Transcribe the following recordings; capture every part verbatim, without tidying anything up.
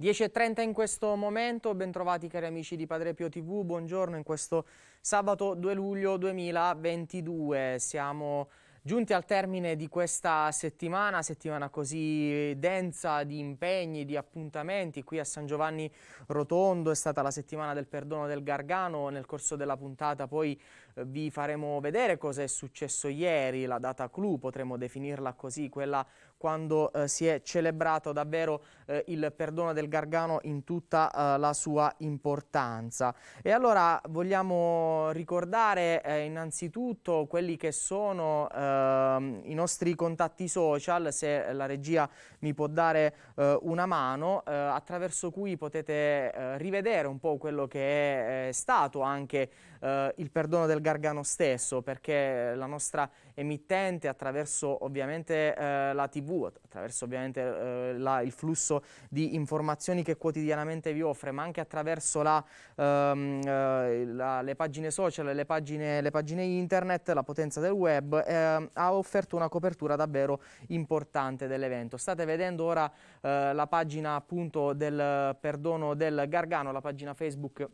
dieci e trenta in questo momento, bentrovati cari amici di Padre Pio tivù, buongiorno in questo sabato due luglio duemilaventidue. Siamo giunti al termine di questa settimana, settimana così densa di impegni, di appuntamenti. Qui a San Giovanni Rotondo è stata la settimana del perdono del Gargano. Nel corso della puntata poi eh, vi faremo vedere cosa è successo ieri, la data clou, potremmo definirla così, quella quando eh, si è celebrato davvero eh, il perdono del Gargano in tutta eh, la sua importanza. E allora vogliamo ricordare eh, innanzitutto quelli che sono eh, i nostri contatti social, se la regia mi può dare eh, una mano, eh, attraverso cui potete eh, rivedere un po' quello che è, è stato anche eh, il perdono del Gargano stesso, perché la nostra emittente, attraverso ovviamente eh, la tivù, attraverso ovviamente eh, la, il flusso di informazioni che quotidianamente vi offre, ma anche attraverso la, ehm, eh, la, le pagine social, le pagine, le pagine internet, la potenza del web, eh, ha offerto una copertura davvero importante dell'evento. State vedendo ora eh, la pagina appunto del perdono del Gargano, la pagina Facebook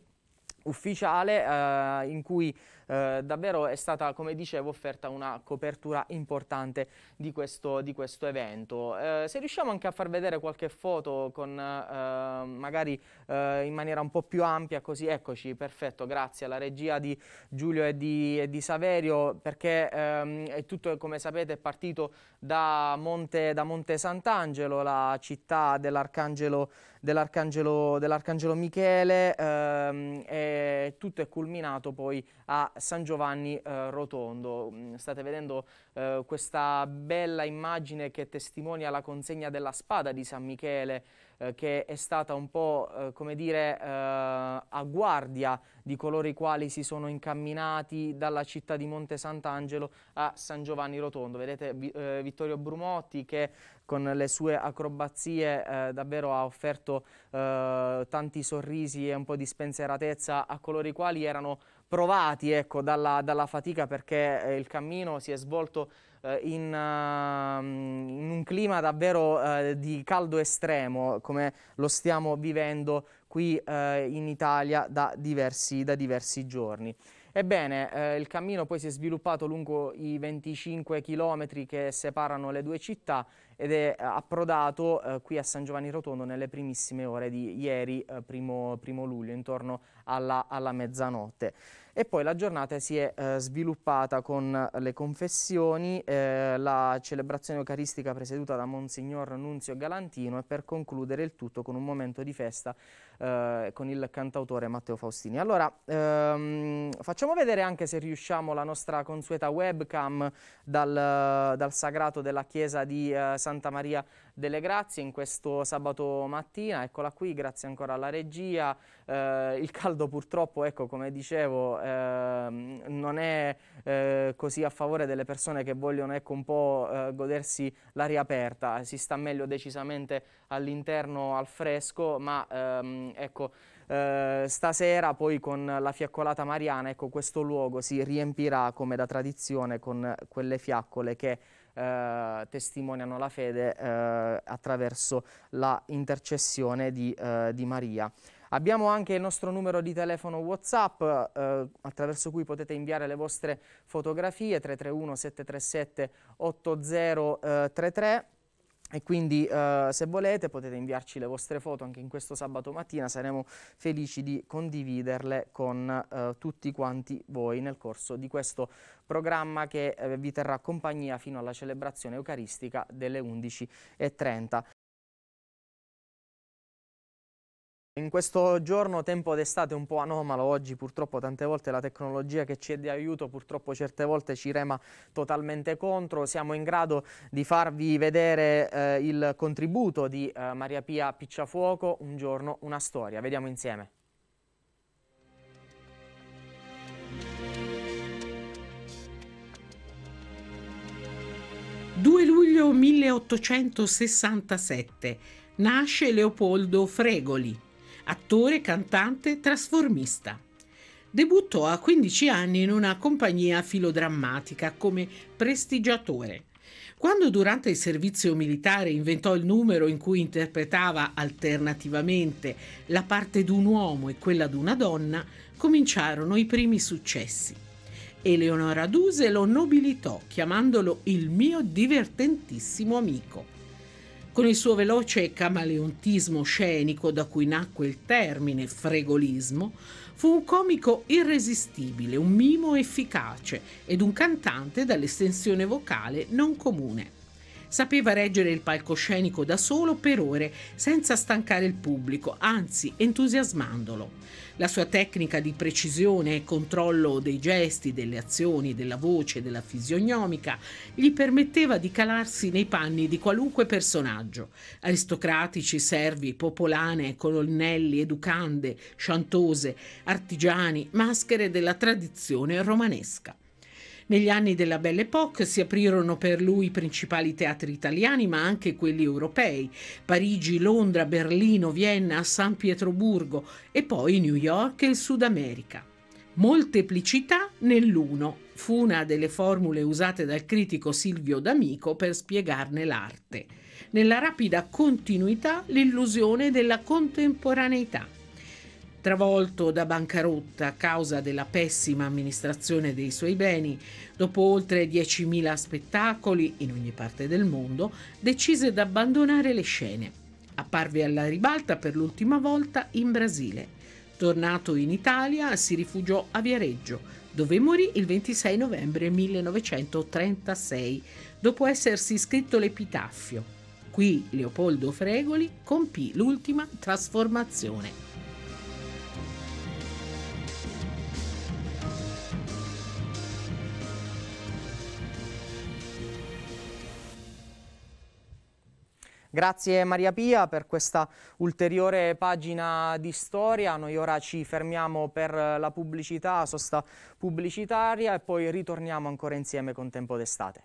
ufficiale eh, in cui eh, davvero è stata, come dicevo, offerta una copertura importante di questo, di questo evento. Eh, se riusciamo anche a far vedere qualche foto con eh, magari eh, in maniera un po' più ampia, così eccoci, perfetto, grazie alla regia di Giulio e di, e di Saverio, perché ehm, è tutto, come sapete, è partito da Monte, da Monte Sant'Angelo, la città dell'Arcangelo dell'Arcangelo dell'Arcangelo Michele, ehm, e tutto è culminato poi a San Giovanni eh, Rotondo. State vedendo eh, questa bella immagine che testimonia la consegna della spada di San Michele, eh, che è stata un po' eh, come dire eh, a guardia di coloro i quali si sono incamminati dalla città di Monte Sant'Angelo a San Giovanni Rotondo. Vedete vi, eh, Vittorio Brumotti che con le sue acrobazie eh, davvero ha offerto eh, tanti sorrisi e un po' di spensieratezza a coloro i quali erano provati, ecco, dalla, dalla fatica, perché eh, il cammino si è svolto eh, in, uh, in un clima davvero eh, di caldo estremo, come lo stiamo vivendo qui eh, in Italia da diversi, da diversi giorni. Ebbene, eh, il cammino poi si è sviluppato lungo i venticinque chilometri che separano le due città ed è approdato eh, qui a San Giovanni Rotondo nelle primissime ore di ieri, eh, primo, primo luglio, intorno alla, alla mezzanotte. E poi la giornata si è eh, sviluppata con le confessioni, eh, la celebrazione eucaristica presieduta da Monsignor Nunzio Galantino e per concludere il tutto con un momento di festa eh, con il cantautore Matteo Faustini. Allora, ehm, facciamo vedere anche, se riusciamo, la nostra consueta webcam dal, dal sagrato della chiesa di eh, Santa Maria delle Grazie in questo sabato mattina. Eccola qui, grazie ancora alla regia. Eh, il caldo purtroppo, ecco, come dicevo, eh, non è eh, così a favore delle persone che vogliono, ecco, un po' eh, godersi l'aria aperta. Si sta meglio decisamente all'interno, al fresco, ma ehm, ecco, eh, stasera poi con la fiaccolata mariana, ecco, questo luogo si riempirà come da tradizione con quelle fiaccole che Eh, testimoniano la fede eh, attraverso la intercessione di, eh, di Maria. Abbiamo anche il nostro numero di telefono WhatsApp eh, attraverso cui potete inviare le vostre fotografie, tre tre uno sette tre sette otto zero tre tre. E quindi eh, se volete potete inviarci le vostre foto anche in questo sabato mattina, saremo felici di condividerle con eh, tutti quanti voi nel corso di questo programma che eh, vi terrà compagnia fino alla celebrazione eucaristica delle undici e trenta. In questo giorno, tempo d'estate un po' anomalo, oggi purtroppo tante volte la tecnologia che ci è di aiuto purtroppo certe volte ci rema totalmente contro. Siamo in grado di farvi vedere eh, il contributo di eh, Maria Pia Picciafuoco, Un giorno, una storia. Vediamo insieme. due luglio milleottocentosessantasette, nasce Leopoldo Fregoli, attore, cantante, trasformista. Debuttò a quindici anni in una compagnia filodrammatica come prestigiatore. Quando durante il servizio militare inventò il numero in cui interpretava alternativamente la parte di un uomo e quella di una donna, cominciarono i primi successi. Eleonora Duse lo nobilitò chiamandolo il mio divertentissimo amico. Con il suo veloce camaleontismo scenico, da cui nacque il termine fregolismo, fu un comico irresistibile, un mimo efficace ed un cantante dall'estensione vocale non comune. Sapeva reggere il palcoscenico da solo per ore senza stancare il pubblico, anzi entusiasmandolo. La sua tecnica di precisione e controllo dei gesti, delle azioni, della voce, della fisionomica gli permetteva di calarsi nei panni di qualunque personaggio: aristocratici, servi, popolane, colonnelli, educande, sciantose, artigiani, maschere della tradizione romanesca. Negli anni della Belle Époque si aprirono per lui i principali teatri italiani, ma anche quelli europei: Parigi, Londra, Berlino, Vienna, San Pietroburgo e poi New York e il Sud America. Molteplicità nell'uno fu una delle formule usate dal critico Silvio D'Amico per spiegarne l'arte. Nella rapida continuità, l'illusione della contemporaneità. Travolto da bancarotta a causa della pessima amministrazione dei suoi beni, dopo oltre diecimila spettacoli in ogni parte del mondo, decise di abbandonare le scene. Apparve alla ribalta per l'ultima volta in Brasile. Tornato in Italia, si rifugiò a Viareggio, dove morì il ventisei novembre millenovecentotrentasei, dopo essersi scritto l'epitaffio. Qui Leopoldo Fregoli compì l'ultima trasformazione. Grazie Maria Pia per questa ulteriore pagina di storia. Noi ora ci fermiamo per la pubblicità, sosta pubblicitaria, e poi ritorniamo ancora insieme con Tempo d'Estate.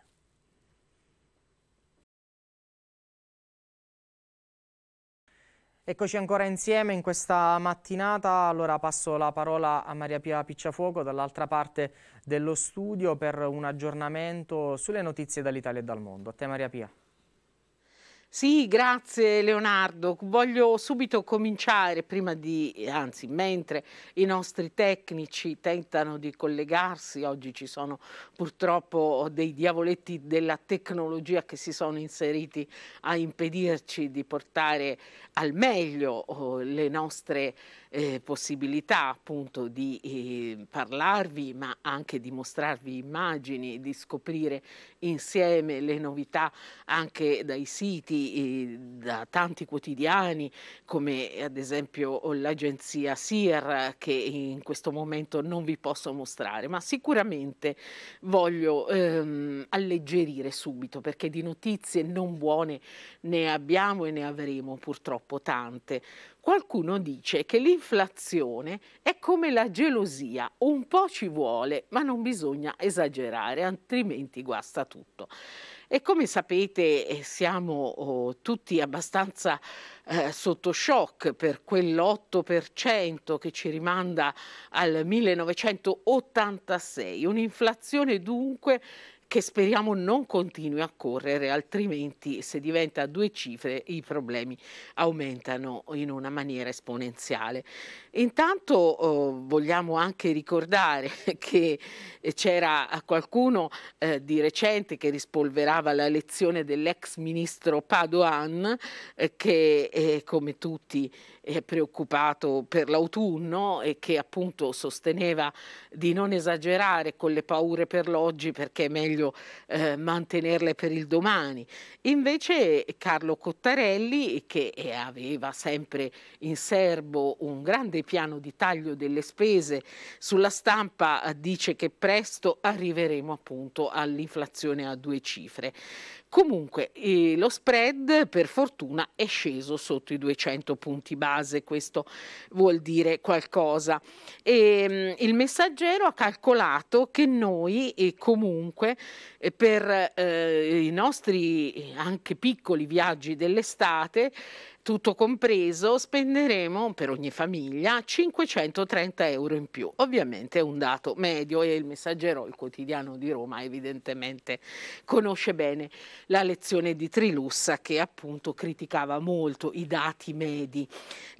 Eccoci ancora insieme in questa mattinata. Allora passo la parola a Maria Pia Picciafuoco dall'altra parte dello studio per un aggiornamento sulle notizie dall'Italia e dal mondo. A te Maria Pia. Sì, grazie Leonardo. Voglio subito cominciare, prima di, anzi, mentre i nostri tecnici tentano di collegarsi. Oggi ci sono purtroppo dei diavoletti della tecnologia che si sono inseriti a impedirci di portare al meglio le nostre eh, possibilità, appunto, di eh, parlarvi, ma anche di mostrarvi immagini, di scoprire insieme le novità anche dai siti, da tanti quotidiani come ad esempio l'agenzia S I R, che in questo momento non vi posso mostrare, ma sicuramente voglio ehm, alleggerire subito, perché di notizie non buone ne abbiamo e ne avremo purtroppo tante. Qualcuno dice che l'inflazione è come la gelosia: un po' ci vuole, ma non bisogna esagerare, altrimenti guasta tutto. E come sapete siamo oh, tutti abbastanza eh, sotto shock per quell'otto per cento che ci rimanda al millenovecentottantasei, un'inflazione dunque che speriamo non continui a correre, altrimenti se diventa a due cifre i problemi aumentano in una maniera esponenziale. Intanto oh, vogliamo anche ricordare che c'era qualcuno eh, di recente che rispolverava la lezione dell'ex ministro Padoan, eh, che eh, come tutti è preoccupato per l'autunno e che appunto sosteneva di non esagerare con le paure per l'oggi, perché è meglio Eh, mantenerle per il domani. Invece Carlo Cottarelli, che aveva sempre in serbo un grande piano di taglio delle spese, sulla Stampa dice che presto arriveremo appunto all'inflazione a due cifre. Comunque eh, lo spread per fortuna è sceso sotto i duecento punti base, questo vuol dire qualcosa. E, mh, il Messaggero ha calcolato che noi e comunque eh, per eh, i nostri anche piccoli viaggi dell'estate Tutto compreso spenderemo per ogni famiglia cinquecentotrenta euro in più. Ovviamente è un dato medio e il Messaggero, il quotidiano di Roma, evidentemente conosce bene la lezione di Trilussa, che appunto criticava molto i dati medi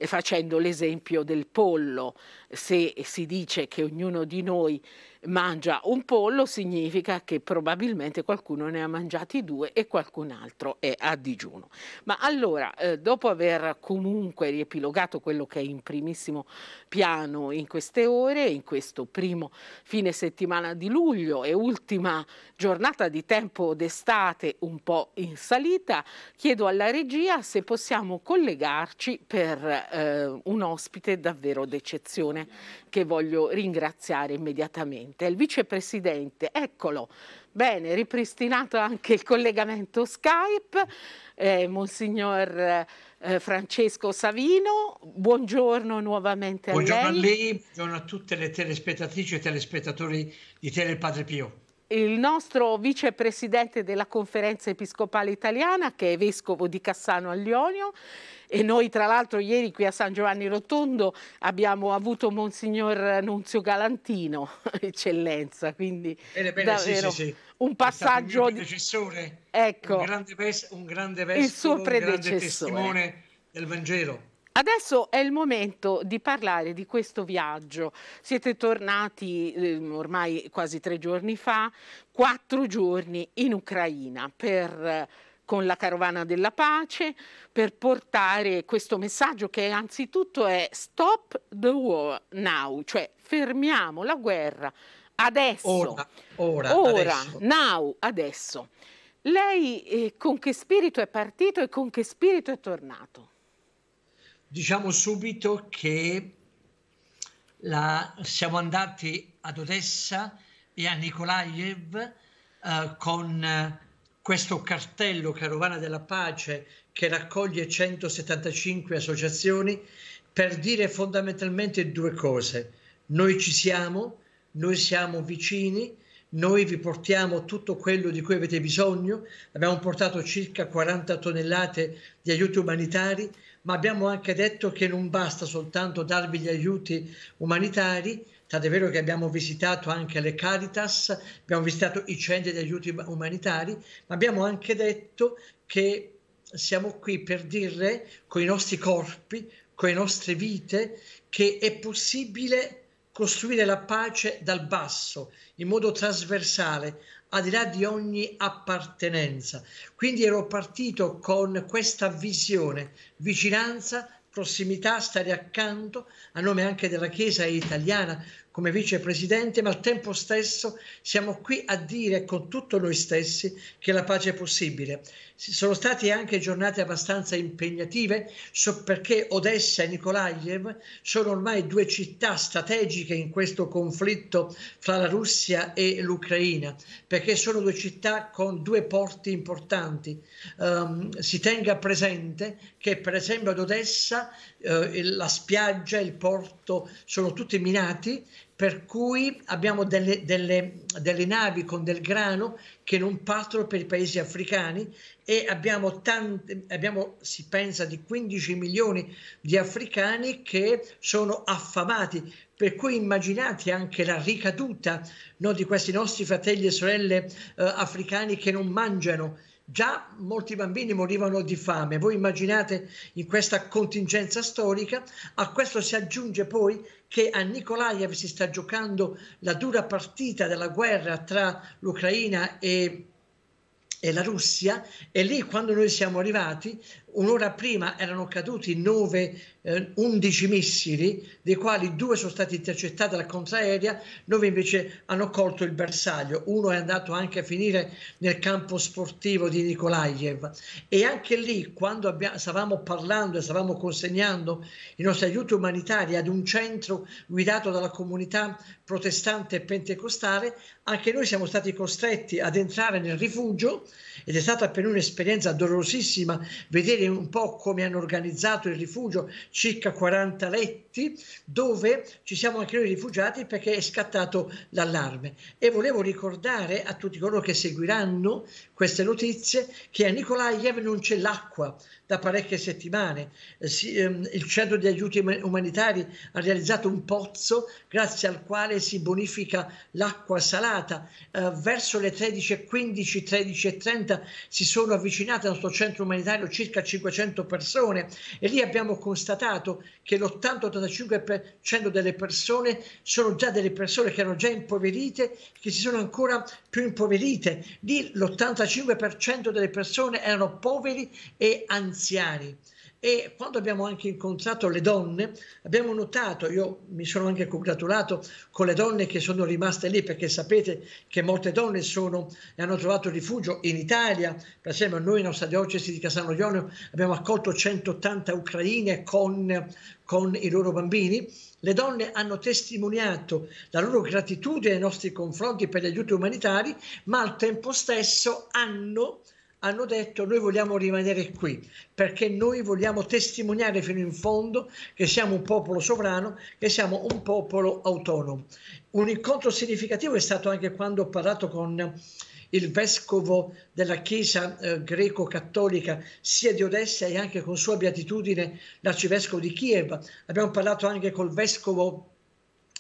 facendo l'esempio del pollo. Se si dice che ognuno di noi mangia un pollo, significa che probabilmente qualcuno ne ha mangiati due e qualcun altro è a digiuno. Ma allora, eh, dopo aver comunque riepilogato quello che è in primissimo piano in queste ore, in questo primo fine settimana di luglio e ultima giornata di tempo d'estate un po' in salita, chiedo alla regia se possiamo collegarci per eh, un ospite davvero d'eccezione che voglio ringraziare immediatamente. Il vicepresidente, eccolo, bene, ripristinato anche il collegamento Skype, eh, Monsignor eh, Francesco Savino, buongiorno nuovamente a buongiorno lei. Buongiorno a lei, buongiorno a tutte le telespettatrici e telespettatori di Tele Padre Pio. Il nostro vicepresidente della Conferenza Episcopale Italiana, che è vescovo di Cassano all'Ionio, e noi tra l'altro ieri qui a San Giovanni Rotondo abbiamo avuto Monsignor Nunzio Galantino, eccellenza, quindi bene, bene, davvero sì, sì, sì. un passaggio di predecessore, ecco, un grande, ves un grande vescovo, il suo predecessore, un grande testimone del Vangelo. Adesso è il momento di parlare di questo viaggio. Siete tornati eh, ormai quasi tre giorni fa, quattro giorni in Ucraina per, eh, con la Carovana della Pace, per portare questo messaggio che anzitutto è Stop the World Now, cioè fermiamo la guerra adesso, ora, ora, ora adesso. now, adesso. Lei eh, con che spirito è partito e con che spirito è tornato? Diciamo subito che la, siamo andati ad Odessa e a Mykolaiv eh, con eh, questo cartello Carovana della Pace che raccoglie centosettantacinque associazioni per dire fondamentalmente due cose. Noi ci siamo, noi siamo vicini, noi vi portiamo tutto quello di cui avete bisogno. Abbiamo portato circa quaranta tonnellate di aiuti umanitari, ma abbiamo anche detto che non basta soltanto darvi gli aiuti umanitari, tant'è vero che abbiamo visitato anche le Caritas, abbiamo visitato i centri di aiuti umanitari, ma abbiamo anche detto che siamo qui per dire con i nostri corpi, con le nostre vite, che è possibile costruire la pace dal basso, in modo trasversale, al di là di ogni appartenenza. Quindi ero partito con questa visione, vicinanza, prossimità, stare accanto, a nome anche della Chiesa italiana come vicepresidente, ma al tempo stesso siamo qui a dire con tutto noi stessi che la pace è possibile. Sono state anche giornate abbastanza impegnative, so perché Odessa e Mykolaiv sono ormai due città strategiche in questo conflitto fra la Russia e l'Ucraina, perché sono due città con due porti importanti. Um, si tenga presente che per esempio ad Odessa eh, la spiaggia e il porto sono tutti minati, per cui abbiamo delle, delle, delle navi con del grano che non partono per i paesi africani e abbiamo, tanti, abbiamo, si pensa, di quindici milioni di africani che sono affamati, per cui immaginate anche la ricaduta, no, di questi nostri fratelli e sorelle eh, africani che non mangiano. Già molti bambini morivano di fame. Voi immaginate in questa contingenza storica. A questo si aggiunge poi che a Mykolaiv si sta giocando la dura partita della guerra tra l'Ucraina e, e la Russia, e lì quando noi siamo arrivati un'ora prima erano caduti nove, eh, undici missili, dei quali due sono stati intercettati dalla contraerea, nove invece hanno colto il bersaglio, uno è andato anche a finire nel campo sportivo di Mykolaiv. E anche lì, quando abbiamo, stavamo parlando e stavamo consegnando i nostri aiuti umanitari ad un centro guidato dalla comunità protestante e pentecostale, anche noi siamo stati costretti ad entrare nel rifugio, ed è stata per noi un'esperienza dolorosissima vedere un po' come hanno organizzato il rifugio, circa quaranta letti, dove ci siamo anche noi rifugiati perché è scattato l'allarme. E volevo ricordare a tutti coloro che seguiranno queste notizie che a Mykolaiv non c'è l'acqua da parecchie settimane. Si, ehm, il centro di aiuti umanitari ha realizzato un pozzo grazie al quale si bonifica l'acqua salata. Eh, verso le tredici e quindici, tredici e trenta si sono avvicinate al nostro centro umanitario circa cinquecento persone e lì abbiamo constatato che l'ottanta ottantacinque per cento delle persone sono già delle persone che erano già impoverite, che si sono ancora più impoverite. Lì l'ottantacinque per cento delle persone erano poveri e anziani. E quando abbiamo anche incontrato le donne, abbiamo notato, io mi sono anche congratulato con le donne che sono rimaste lì, perché sapete che molte donne sono, hanno trovato rifugio in Italia. Per esempio noi nella nostra diocesi di Cassano all'Ionio abbiamo accolto centottanta ucraine con, con i loro bambini. Le donne hanno testimoniato la loro gratitudine nei nostri confronti per gli aiuti umanitari, ma al tempo stesso hanno... hanno detto: noi vogliamo rimanere qui perché noi vogliamo testimoniare fino in fondo che siamo un popolo sovrano, che siamo un popolo autonomo. Un incontro significativo è stato anche quando ho parlato con il vescovo della chiesa eh, greco-cattolica sia di Odessa e anche con sua beatitudine l'arcivescovo di Kiev. Abbiamo parlato anche col vescovo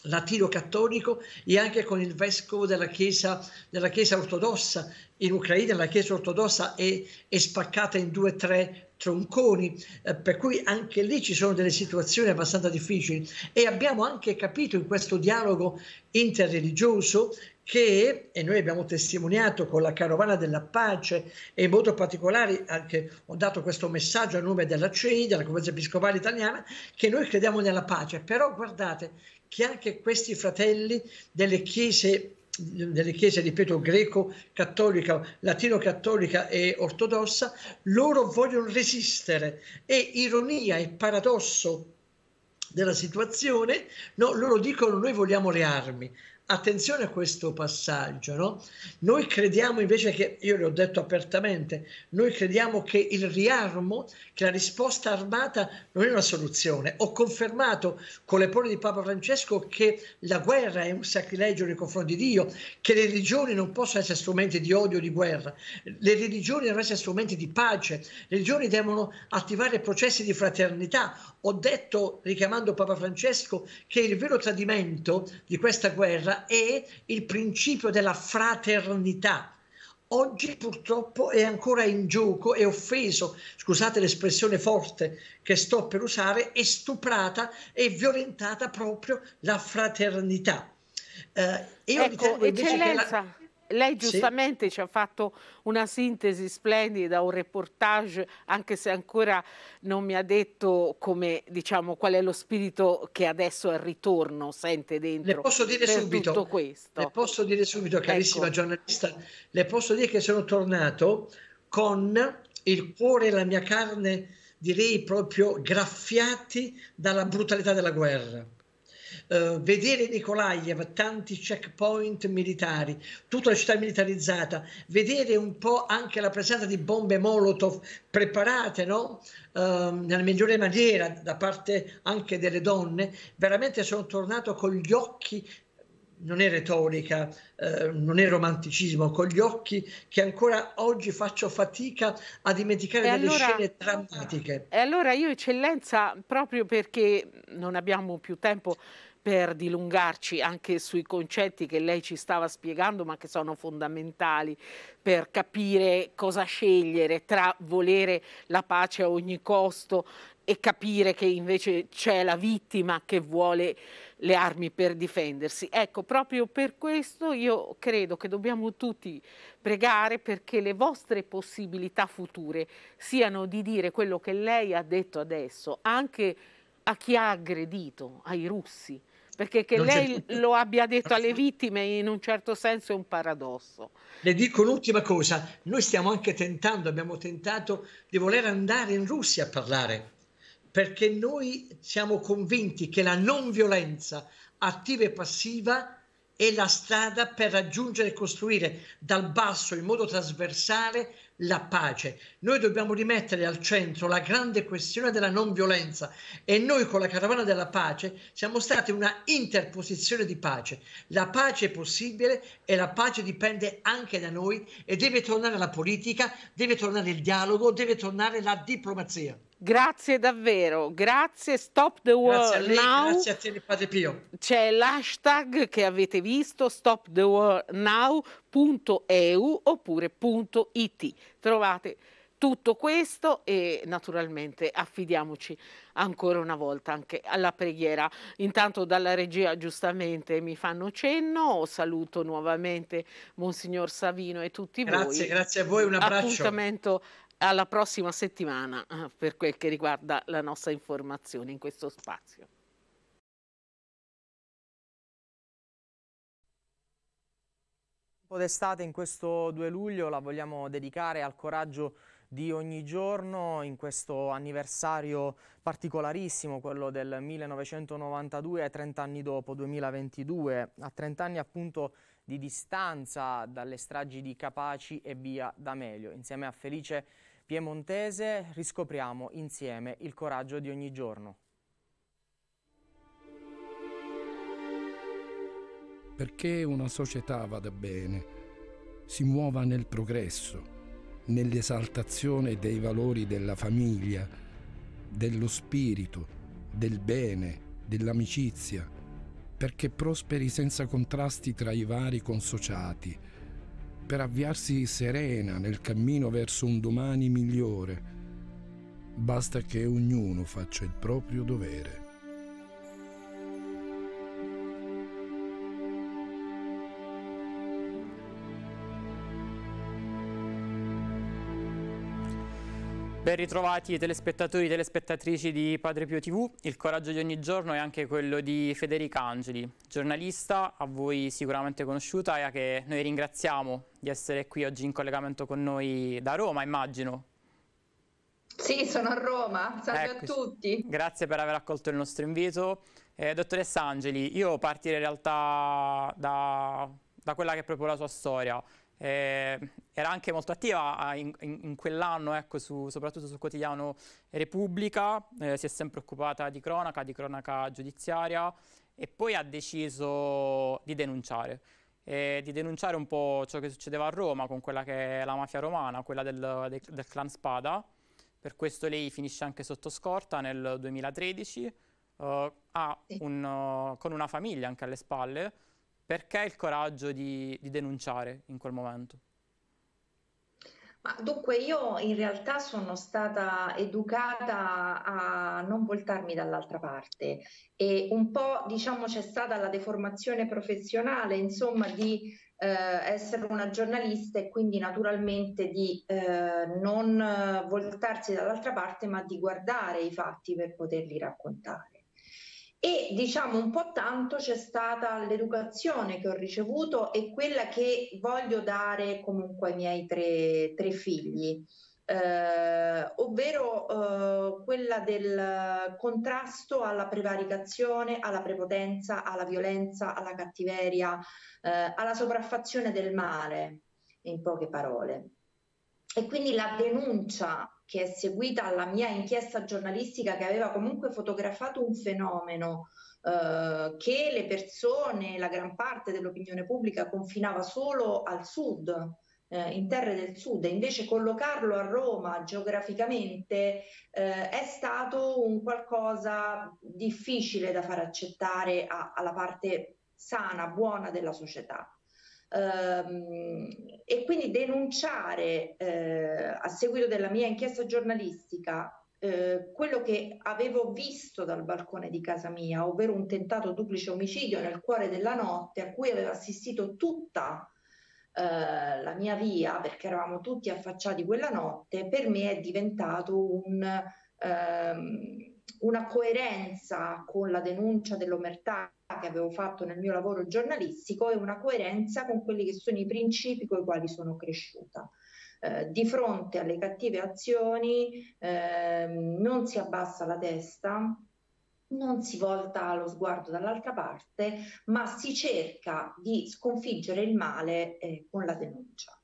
latino-cattolico e anche con il vescovo della chiesa, della chiesa ortodossa. In Ucraina la chiesa ortodossa è, è spaccata in due o tre tronconi, eh, per cui anche lì ci sono delle situazioni abbastanza difficili, e abbiamo anche capito in questo dialogo interreligioso che, e noi abbiamo testimoniato con la Carovana della Pace, e in modo particolare anche ho dato questo messaggio a nome della C E I, della Conferenza Episcopale Italiana, che noi crediamo nella pace, però guardate che anche questi fratelli delle chiese delle chiese, ripeto, greco-cattolica, latino-cattolica e ortodossa, loro vogliono resistere. E ironia e paradosso della situazione, no, loro dicono: noi vogliamo le armi. Attenzione a questo passaggio, no? Noi crediamo invece che, io l'ho detto apertamente, noi crediamo che il riarmo, che la risposta armata non è una soluzione. Ho confermato con le parole di Papa Francesco che la guerra è un sacrilegio nei confronti di Dio, che le religioni non possono essere strumenti di odio o di guerra, le religioni devono essere strumenti di pace, le religioni devono attivare processi di fraternità. Ho detto, richiamando Papa Francesco, che il vero tradimento di questa guerra è il principio della fraternità. Oggi purtroppo è ancora in gioco, è offeso, scusate l'espressione forte che sto per usare, è stuprata e violentata proprio la fraternità. Eh, io ecco, eccellenza, la... lei giustamente sì, ci ha fatto una sintesi splendida, un reportage, anche se ancora non mi ha detto come, diciamo, qual è lo spirito che adesso al ritorno sente dentro. Le posso dire subito, tutto questo. Le posso dire subito, carissima ecco. giornalista, le posso dire che sono tornato con il cuore e la mia carne, direi proprio graffiati dalla brutalità della guerra. Uh, vedere Mykolaiv, tanti checkpoint militari, tutta la città militarizzata, vedere un po' anche la presenza di bombe Molotov preparate, no? Uh, nella migliore maniera da parte anche delle donne, veramente sono tornato con gli occhi, non è retorica, eh, non è romanticismo, con gli occhi che ancora oggi faccio fatica a dimenticare, e delle allora, scene drammatiche. E allora io, eccellenza, proprio perché non abbiamo più tempo per dilungarci anche sui concetti che lei ci stava spiegando, ma che sono fondamentali per capire cosa scegliere tra volere la pace a ogni costo e capire che invece c'è la vittima che vuole le armi per difendersi. Ecco, proprio per questo io credo che dobbiamo tutti pregare perché le vostre possibilità future siano di dire quello che lei ha detto adesso, anche a chi ha aggredito, ai russi, perché che lei lo abbia detto alle vittime in un certo senso è un paradosso. Le dico un'ultima cosa, noi stiamo anche tentando, abbiamo tentato di voler andare in Russia a parlare, perché noi siamo convinti che la non violenza attiva e passiva è la strada per raggiungere e costruire dal basso, in modo trasversale, la pace. Noi dobbiamo rimettere al centro la grande questione della non violenza, e noi con la Carovana della Pace siamo stati una interposizione di pace. La pace è possibile e la pace dipende anche da noi, e deve tornare la politica, deve tornare il dialogo, deve tornare la diplomazia. Grazie davvero, grazie. Stop the World Now. Grazie a te, Padre Pio. C'è l'hashtag che avete visto, stop the world now punto e u oppure .it. Trovate tutto questo e naturalmente affidiamoci ancora una volta anche alla preghiera. Intanto dalla regia giustamente mi fanno cenno, saluto nuovamente Monsignor Savino e tutti grazie, voi. Grazie, grazie a voi, un abbraccio. Appuntamento alla prossima settimana per quel che riguarda la nostra informazione in questo spazio. D'estate in questo due luglio la vogliamo dedicare al coraggio di ogni giorno in questo anniversario particolarissimo, quello del millenovecentonovantadue, trent'anni dopo, duemilaventidue, a trent'anni appunto di distanza dalle stragi di Capaci e Via D'Amelio. Insieme a Felice Piemontese riscopriamo insieme il coraggio di ogni giorno. Perché una società vada bene, si muova nel progresso, nell'esaltazione dei valori della famiglia, dello spirito, del bene, dell'amicizia, perché prosperi senza contrasti tra i vari consociati, per avviarsi serena nel cammino verso un domani migliore. Basta che ognuno faccia il proprio dovere. Ben ritrovati telespettatori e telespettatrici di Padre Pio tivù. Il coraggio di ogni giorno è anche quello di Federica Angeli, giornalista a voi sicuramente conosciuta e a che noi ringraziamo di essere qui oggi in collegamento con noi da Roma, immagino. Sì, sono a Roma. Salve ecco, a tutti. Grazie per aver accolto il nostro invito. Eh, dottoressa Angeli, io partirei in realtà da, da quella che è proprio la sua storia. Eh, era anche molto attiva in, in, in quell'anno, ecco, su, soprattutto sul quotidiano Repubblica, eh, si è sempre occupata di cronaca, di cronaca giudiziaria, e poi ha deciso di denunciare, eh, di denunciare un po' ciò che succedeva a Roma con quella che è la mafia romana, quella del, del, del clan Spada. Per questo lei finisce anche sotto scorta nel duemilatredici, eh, ha un, uh, con una famiglia anche alle spalle. Perché il coraggio di, di denunciare in quel momento? Ma dunque io in realtà sono stata educata a non voltarmi dall'altra parte, e un po', diciamo, c'è stata la deformazione professionale, insomma, di eh, essere una giornalista e quindi naturalmente di eh, non voltarsi dall'altra parte ma di guardare i fatti per poterli raccontare. E diciamo un po' tanto c'è stata l'educazione che ho ricevuto e quella che voglio dare comunque ai miei tre, tre figli, eh, ovvero eh, quella del contrasto alla prevaricazione, alla prepotenza, alla violenza, alla cattiveria, eh, alla sopraffazione del male, in poche parole. E quindi la denuncia che è seguita alla mia inchiesta giornalistica, che aveva comunque fotografato un fenomeno eh, che le persone, la gran parte dell'opinione pubblica, confinava solo al sud, eh, in terre del sud, e invece collocarlo a Roma geograficamente eh, è stato un qualcosa difficile da far accettare a, alla parte sana, buona della società. E quindi denunciare eh, a seguito della mia inchiesta giornalistica eh, quello che avevo visto dal balcone di casa mia, ovvero un tentato duplice omicidio nel cuore della notte a cui aveva assistito tutta eh, la mia via, perché eravamo tutti affacciati quella notte, per me è diventato un, ehm, una coerenza con la denuncia dell'omertà che avevo fatto nel mio lavoro giornalistico, e una coerenza con quelli che sono i principi con i quali sono cresciuta. Eh, di fronte alle cattive azioni eh, non si abbassa la testa, non si volta lo sguardo dall'altra parte, ma si cerca di sconfiggere il male eh, con la denuncia.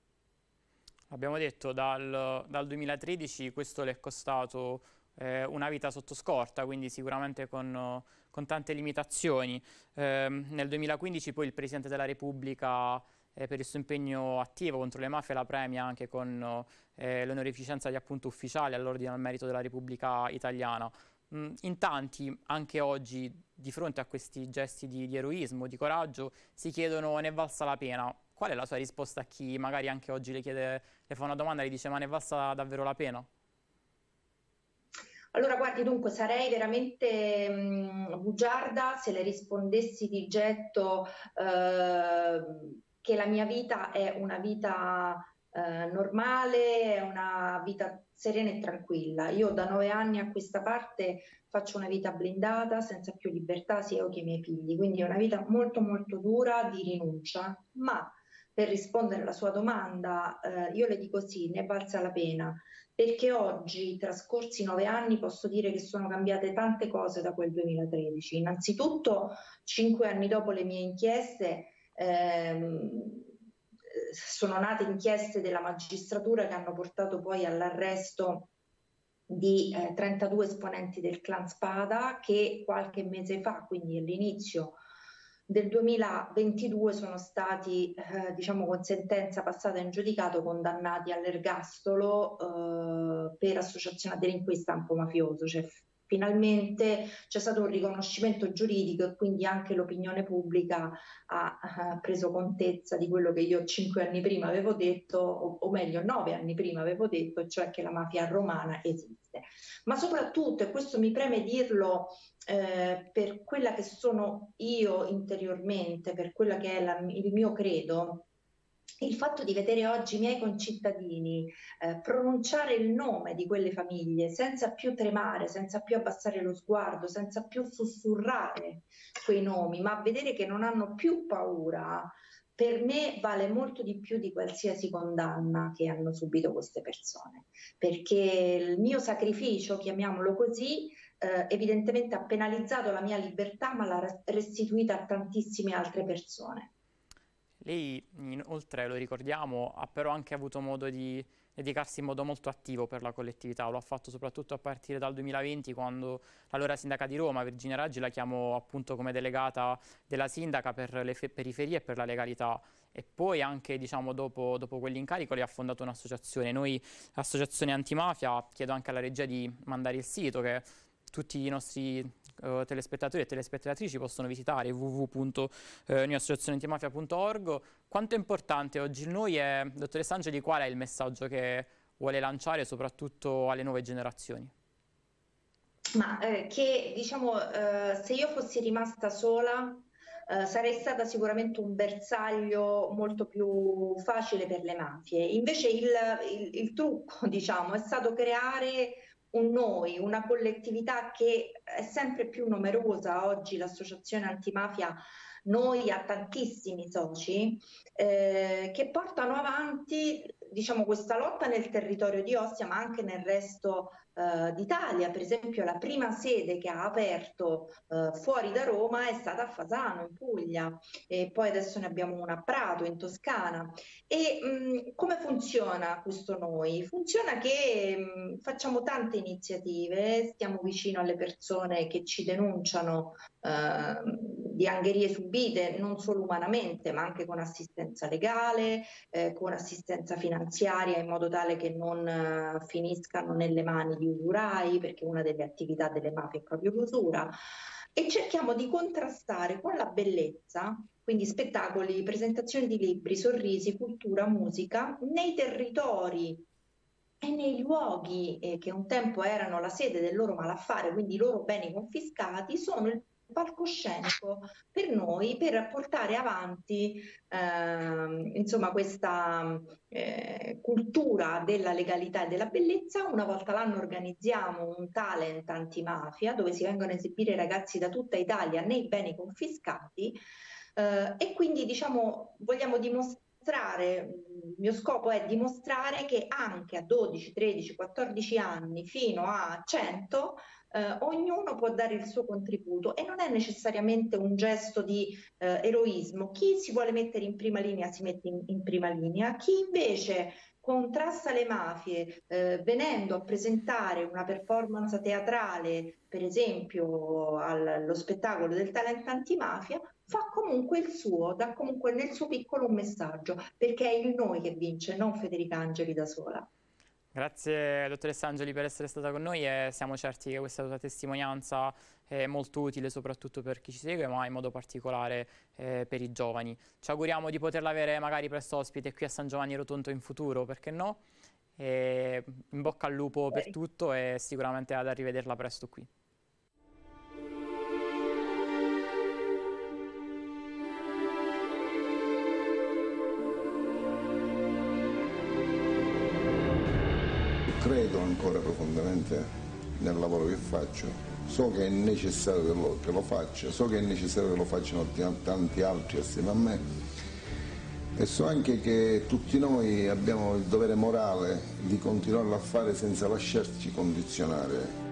Abbiamo detto dal, dal duemilatredici questo le è costato eh, una vita sotto scorta, quindi sicuramente con, con tante limitazioni. Eh, nel duemilaquindici poi il Presidente della Repubblica eh, per il suo impegno attivo contro le mafie la premia anche con eh, l'onorificenza di appunto ufficiale all'Ordine al Merito della Repubblica Italiana. Mm, in tanti, anche oggi, di fronte a questi gesti di, di eroismo, di coraggio, si chiedono: ne è valsa la pena? Qual è la sua risposta a chi magari anche oggi le, chiede, le fa una domanda e le dice: ma ne è valsa davvero la pena? Allora guardi, dunque sarei veramente mh, bugiarda se le rispondessi di getto eh, che la mia vita è una vita eh, normale, è una vita serena e tranquilla. Io da nove anni a questa parte faccio una vita blindata, senza più libertà sia io che i miei figli, quindi è una vita molto molto dura di rinuncia. Ma per rispondere alla sua domanda eh, io le dico sì, ne è valsa la pena, perché oggi, trascorsi nove anni, posso dire che sono cambiate tante cose da quel duemilatredici. Innanzitutto, cinque anni dopo le mie inchieste, ehm, sono nate inchieste della magistratura che hanno portato poi all'arresto di eh, trentadue esponenti del clan Spada, che qualche mese fa, quindi all'inizio del duemilaventidue, sono stati, eh, diciamo con sentenza passata in giudicato, condannati all'ergastolo eh, per associazione a delinquere di stampo mafioso. Cioè, finalmente c'è stato un riconoscimento giuridico e quindi anche l'opinione pubblica ha, ha preso contezza di quello che io cinque anni prima avevo detto, o, o meglio nove anni prima avevo detto, cioè che la mafia romana esiste. Ma soprattutto, e questo mi preme dirlo eh, per quella che sono io interiormente, per quella che è la, il mio credo, il fatto di vedere oggi i miei concittadini eh, pronunciare il nome di quelle famiglie senza più tremare, senza più abbassare lo sguardo, senza più sussurrare quei nomi, ma vedere che non hanno più paura, per me vale molto di più di qualsiasi condanna che hanno subito queste persone. Perché il mio sacrificio, chiamiamolo così, eh, evidentemente ha penalizzato la mia libertà, ma l'ha restituita a tantissime altre persone. Lei, inoltre, lo ricordiamo, ha però anche avuto modo di dedicarsi in modo molto attivo per la collettività. Lo ha fatto soprattutto a partire dal duemilaventi, quando l'allora sindaca di Roma, Virginia Raggi, la chiamò appunto come delegata della sindaca per le periferie e per la legalità. E poi anche, diciamo, dopo, dopo quell'incarico lei ha fondato un'associazione, Noi associazione antimafia. Chiedo anche alla regia di mandare il sito che tutti i nostri Uh, telespettatori e telespettatrici possono visitare, w w w punto noi associazione antimafia punto org. Quanto è importante oggi il Noi e, dottoressa Angeli, qual è il messaggio che vuole lanciare soprattutto alle nuove generazioni? Ma eh, che diciamo eh, se io fossi rimasta sola eh, sarei stata sicuramente un bersaglio molto più facile per le mafie. Invece il, il, il trucco, diciamo, è stato creare un noi, una collettività che è sempre più numerosa. Oggi l'associazione antimafia Noi ha tantissimi soci eh, che portano avanti, diciamo, questa lotta nel territorio di Ostia, ma anche nel resto eh, d'Italia. Per esempio la prima sede che ha aperto eh, fuori da Roma è stata a Fasano, in Puglia, e poi adesso ne abbiamo una a Prato, in Toscana. E mh, come funziona questo Noi? Funziona che mh, facciamo tante iniziative, stiamo vicino alle persone che ci denunciano eh, di angherie subite, non solo umanamente, ma anche con assistenza legale, eh, con assistenza finanziaria, in modo tale che non eh, finiscano nelle mani di usurai, perché una delle attività delle mafie è proprio l'usura. E cerchiamo di contrastare con la bellezza, quindi spettacoli, presentazioni di libri, sorrisi, cultura, musica, nei territori e nei luoghi eh, che un tempo erano la sede del loro malaffare, quindi i loro beni confiscati, sono il palcoscenico per noi, per portare avanti eh, insomma questa eh, cultura della legalità e della bellezza. Una volta l'anno organizziamo un talent antimafia dove si vengono a esibire ragazzi da tutta Italia nei beni confiscati eh, e quindi, diciamo, vogliamo dimostrare, il mio scopo è dimostrare che anche a dodici, tredici, quattordici anni, fino a cento, eh, ognuno può dare il suo contributo e non è necessariamente un gesto di eh, eroismo. Chi si vuole mettere in prima linea si mette in, in prima linea, chi invece contrasta le mafie, eh, venendo a presentare una performance teatrale, per esempio allo spettacolo del talento antimafia, fa comunque il suo, dà comunque nel suo piccolo un messaggio, perché è il noi che vince, non Federica Angeli da sola. Grazie dottoressa Angeli per essere stata con noi e siamo certi che questa tua testimonianza è molto utile soprattutto per chi ci segue, ma in modo particolare eh, per i giovani. Ci auguriamo di poterla avere magari presto ospite qui a San Giovanni Rotondo in futuro, perché no? E in bocca al lupo per tutto e sicuramente ad arrivederla presto qui. Credo ancora profondamente nel lavoro che faccio, so che è necessario che lo, che lo faccia, so che è necessario che lo facciano tanti altri assieme a me e so anche che tutti noi abbiamo il dovere morale di continuarlo a fare senza lasciarci condizionare.